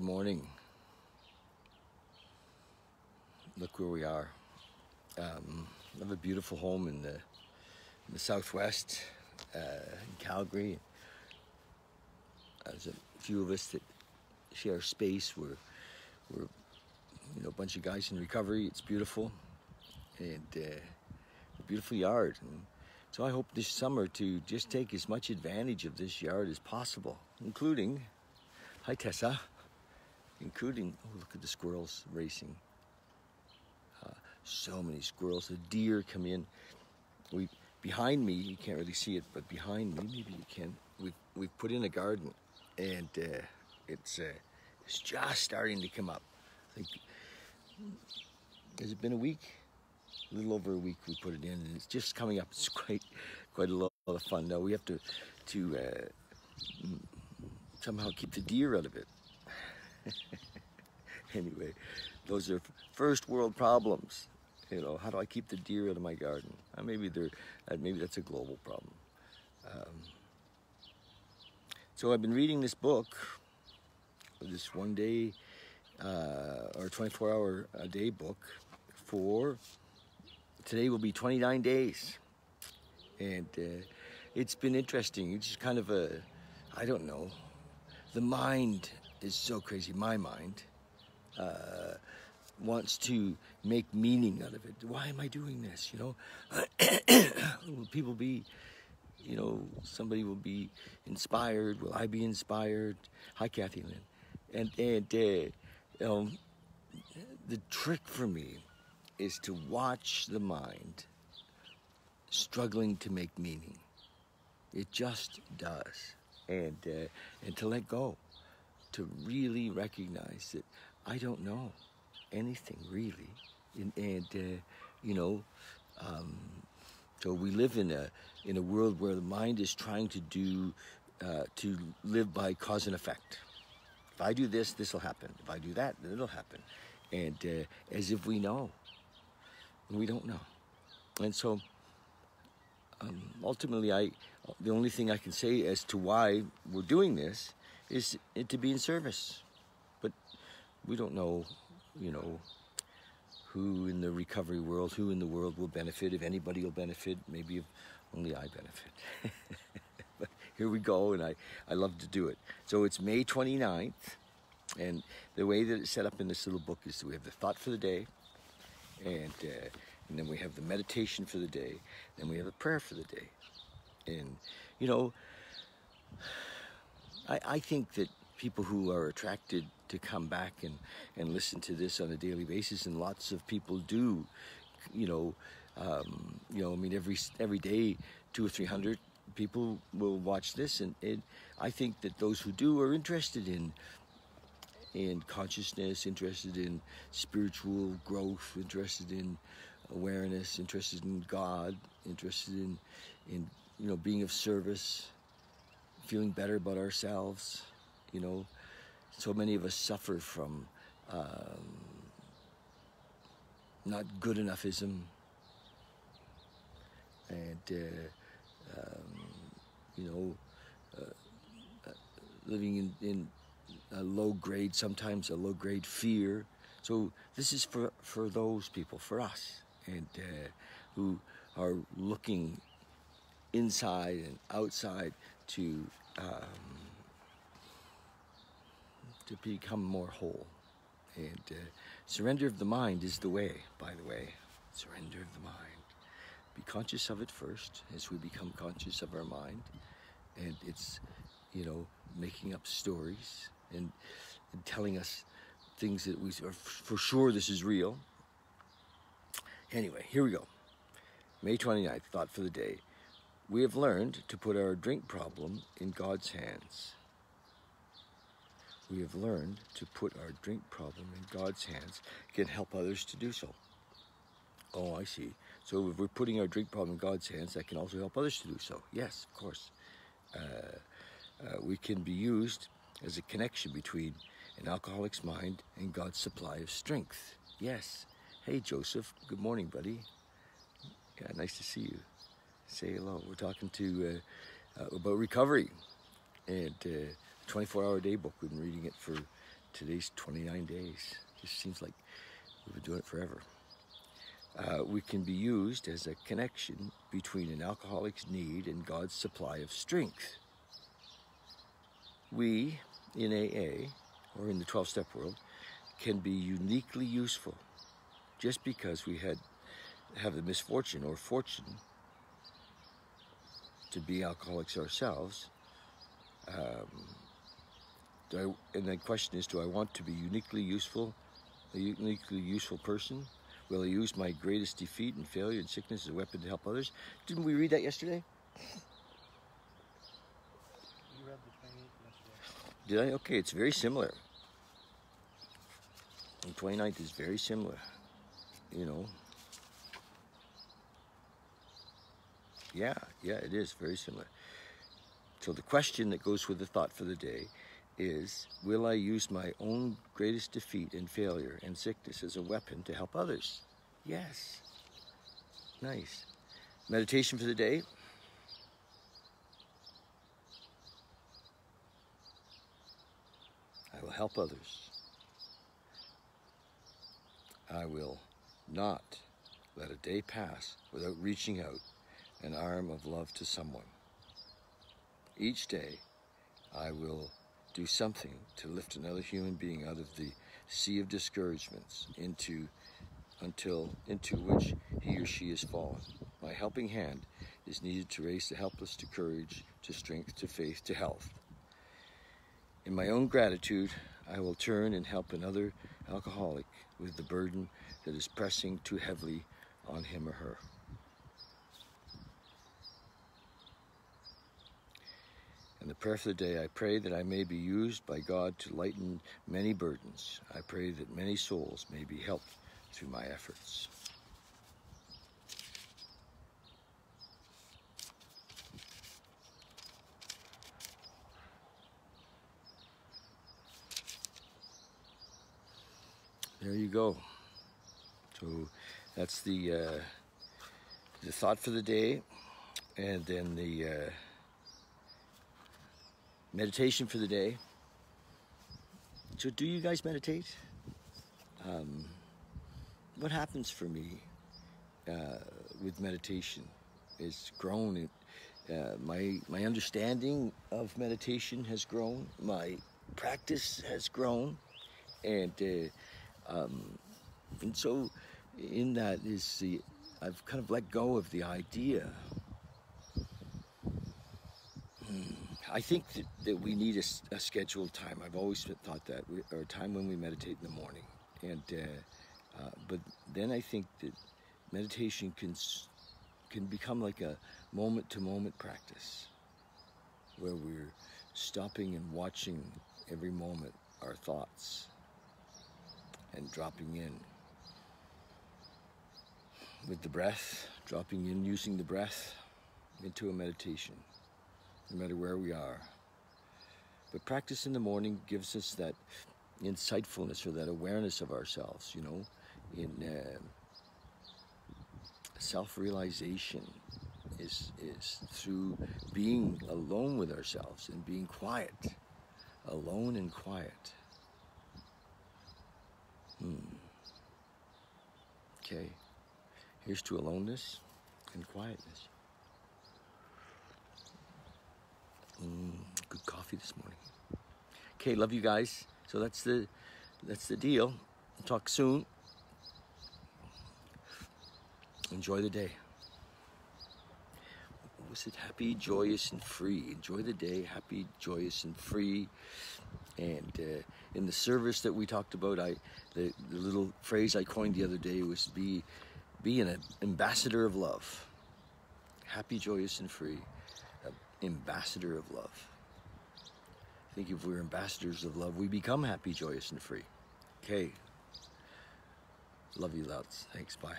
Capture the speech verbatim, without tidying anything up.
Good morning. Look where we are. Um, I have a beautiful home in the, in the Southwest, uh, in Calgary. There's a few of us that share space. We're, we're you know, a bunch of guys in recovery. It's beautiful. And uh, a beautiful yard. And so I hope this summer to just take as much advantage of this yard as possible, including, hi Tessa, including, oh, look at the squirrels racing. Uh, so many squirrels. The deer come in. We behind me, you can't really see it, but behind me, maybe you can. We've, we've put in a garden, and uh, it's, uh, it's just starting to come up. I think, has it been a week? A little over a week we put it in, and it's just coming up. It's quite, quite a lot of fun. Now we have to, to uh, somehow keep the deer out of it. Anyway, those are first world problems. You know, how do I keep the deer out of my garden? Uh, maybe they're, uh, maybe that's a global problem. Um, so I've been reading this book, this one day uh, or twenty-four hour a day book for. Today will be twenty-nine days, and uh, it's been interesting. It's just kind of a, I don't know, the mind is so crazy. My mind uh, wants to make meaning out of it. Why am I doing this, you know? Will people be, you know, somebody will be inspired. Will I be inspired? Hi, Kathy Lynn. And, and uh, um, the trick for me is to watch the mind struggling to make meaning. It just does. And, uh, and to let go, to really recognize that I don't know anything really. And, and uh, you know, um, so we live in a, in a world where the mind is trying to do, uh, to live by cause and effect. If I do this, this will happen. If I do that, then it'll happen. And uh, as if we know. We don't know. And so, um, ultimately, I the only thing I can say as to why we're doing this is it to be in service. But we don't know, you know, who in the recovery world, who in the world will benefit, if anybody will benefit, maybe if only I benefit. But here we go, and I, I love to do it. So it's May twenty-ninth, and the way that it's set up in this little book is that we have the thought for the day, And, uh, and then we have the meditation for the day, then we have a prayer for the day. And, you know, I, I think that people who are attracted to come back and, and listen to this on a daily basis, and lots of people do, you know, um, you know, I mean, every, every day, two or three hundred people will watch this. And it, I think that those who do are interested in in consciousness, interested in spiritual growth, interested in awareness, interested in God, interested in, in you know, being of service, feeling better about ourselves, you know. So many of us suffer from um, not good enoughism, and, uh, um, you know, uh, uh, living in, in a low grade, sometimes a low grade fear. So this is for, for those people, for us, and uh, who are looking inside and outside to, um, to become more whole. And uh, surrender of the mind is the way, by the way, surrender of the mind. Be conscious of it first, as we become conscious of our mind. And it's, you know, making up stories and, and telling us things that we are for sure this is real. Anyway, here we go. May twenty-ninth, thought for the day. We have learned to put our drink problem in God's hands. We have learned to put our drink problem in God's hands. Can help others to do so. Oh, I see. So if we're putting our drink problem in God's hands, that can also help others to do so. Yes, of course. Uh, Uh, we can be used as a connection between an alcoholic's mind and God's supply of strength. Yes. Hey, Joseph. Good morning, buddy. Yeah, nice to see you. Say hello. We're talking to uh, uh, about recovery and uh, twenty-four hour day book. We've been reading it for Today's twenty-nine days. Just seems like we've been doing it forever. Uh, we can be used as a connection between an alcoholic's need and God's supply of strength. We, in A A, or in the twelve-step world, can be uniquely useful just because we had have the misfortune or fortune to be alcoholics ourselves. Um, do I, and the question is, do I want to be uniquely useful, a uniquely useful person? Will I use my greatest defeat and failure and sickness as a weapon to help others? Didn't we read that yesterday? You read the twenty-eighth yesterday. Did I? Okay, it's very similar. The twenty-ninth is very similar, you know. Yeah, yeah, it is very similar. So the question that goes with the thought for the day is, will I use my own greatest defeat and failure and sickness as a weapon to help others? Yes. Nice. Meditation for the day. I will help others. I will not let a day pass without reaching out an arm of love to someone. Each day, I will do something to lift another human being out of the sea of discouragements into until into which he or she has fallen. My helping hand is needed to raise the helpless to courage, to strength, to faith, to health. In my own gratitude, I will turn and help another alcoholic with the burden that is pressing too heavily on him or her. In the prayer for the day, I pray that I may be used by God to lighten many burdens. I pray that many souls may be helped through my efforts. There you go. So that's the uh, the thought for the day, and then the uh, meditation for the day. So do you guys meditate? Um, what happens for me uh, with meditation is grown. Uh, my, my understanding of meditation has grown. My practice has grown. And, uh, um, and so in that is the, I've kind of let go of the idea. I think that, that we need a, a scheduled time. I've always thought that, we, or a time when we meditate in the morning. And uh, uh, but then I think that meditation can can become like a moment-to-moment practice, where we're stopping and watching every moment our thoughts and dropping in with the breath, dropping in using the breath into a meditation. No matter where we are. But practice in the morning gives us that insightfulness or that awareness of ourselves, you know, in uh, self-realization is, is through being alone with ourselves and being quiet, alone and quiet. Hmm. Okay, here's to aloneness and quietness. Mm, good coffee this morning. Okay, love you guys. So that's the that's the deal. Talk soon. Enjoy the day. What was it? Happy, joyous, and free. Enjoy the day. Happy, joyous, and free. And uh, in the service that we talked about, I the, the little phrase I coined the other day was be be an ambassador of love. Happy, joyous, and free. Ambassador of love. I think if we're ambassadors of love, we become happy, joyous, and free. Okay. Love you lots. Thanks. Bye.